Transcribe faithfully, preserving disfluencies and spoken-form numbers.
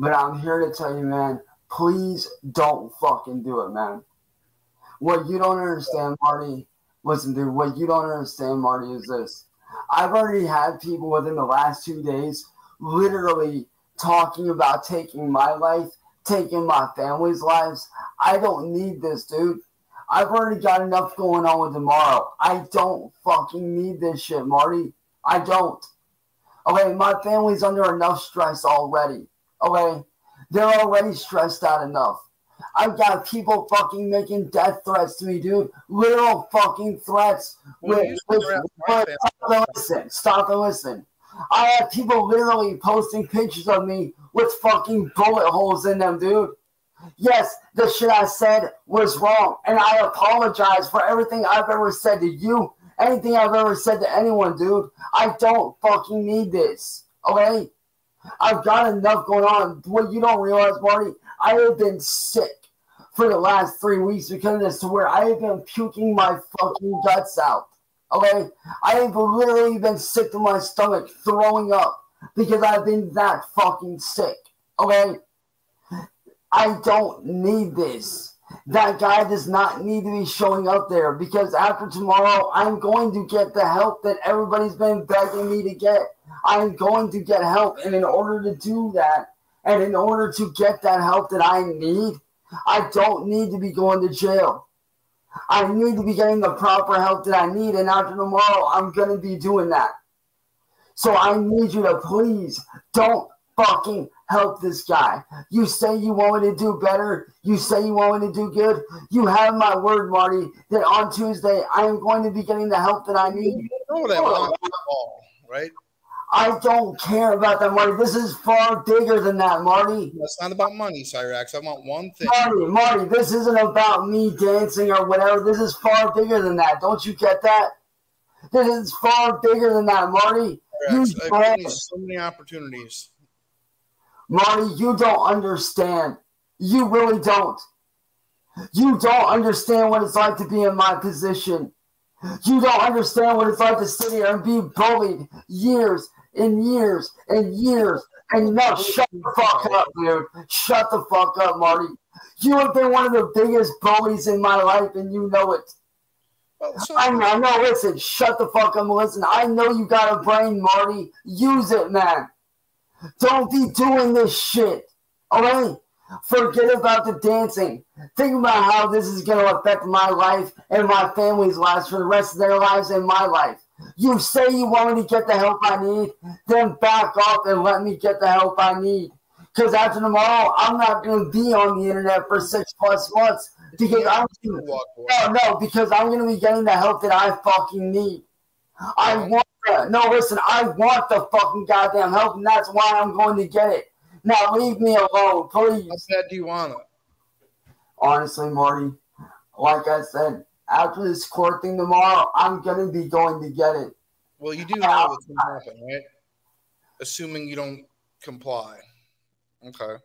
But I'm here to tell you, man, please don't fucking do it, man. What you don't understand, Marty, listen, dude, what you don't understand, Marty, is this. I've already had people within the last two days literally talking about taking my life, taking my family's lives. I don't need this, dude. I've already got enough going on with tomorrow. I don't fucking need this shit, Marty. I don't. Okay, my family's under enough stress already. Okay, they're already stressed out enough. I've got people fucking making death threats to me, dude. Literal fucking threats. Wait, listen, stop and listen. Stop and listen. I have people literally posting pictures of me with fucking bullet holes in them, dude. Yes, the shit I said was wrong, and I apologize for everything I've ever said to you, anything I've ever said to anyone, dude. I don't fucking need this, okay? I've got enough going on. What you don't realize, Marty, I have been sick for the last three weeks because of this, to where I have been puking my fucking guts out, okay? I have literally been sick to my stomach, throwing up, because I've been that fucking sick, okay? I don't need this. That guy does not need to be showing up there, because after tomorrow, I'm going to get the help that everybody's been begging me to get. I'm going to get help, and in order to do that, and in order to get that help that I need, I don't need to be going to jail. I need to be getting the proper help that I need, and after tomorrow, I'm going to be doing that. So I need you to please don't fucking help this guy. You say you want me to do better. You say you want me to do good. You have my word, Marty, that on Tuesday, I am going to be getting the help that I need. You know that long ball, right? I don't care about that, Marty. This is far bigger than that, Marty. That's not about money, Cyraxx. I want one thing. Marty, Marty, this isn't about me dancing or whatever. This is far bigger than that. Don't you get that? This is far bigger than that, Marty. Cyraxx, I've given you so many opportunities. Marty, you don't understand. You really don't. You don't understand what it's like to be in my position. You don't understand what it's like to sit here and be bullied years and years and years. And no, shut the fuck up, dude. Shut the fuck up, Marty. You have been one of the biggest bullies in my life, and you know it. I know, I know, listen, shut the fuck up and listen. I know you got a brain, Marty. Use it, man. Don't be doing this shit, alright? Forget about the dancing. Think about how this is going to affect my life and my family's lives for the rest of their lives and my life. You say you want me to get the help I need, then back off and let me get the help I need. Because after tomorrow, I'm not going to be on the internet for six plus months. Because I'm gonna, no, no, because I'm going to be getting the help that I fucking need. I want that. No, listen, I want the fucking goddamn help, and that's why I'm going to get it. Now, leave me alone, please. How sad do you want it? Honestly, Marty, like I said, after this court thing tomorrow, I'm going to be going to get it. Well, you do know what's going to happen, right? Assuming you don't comply. Okay.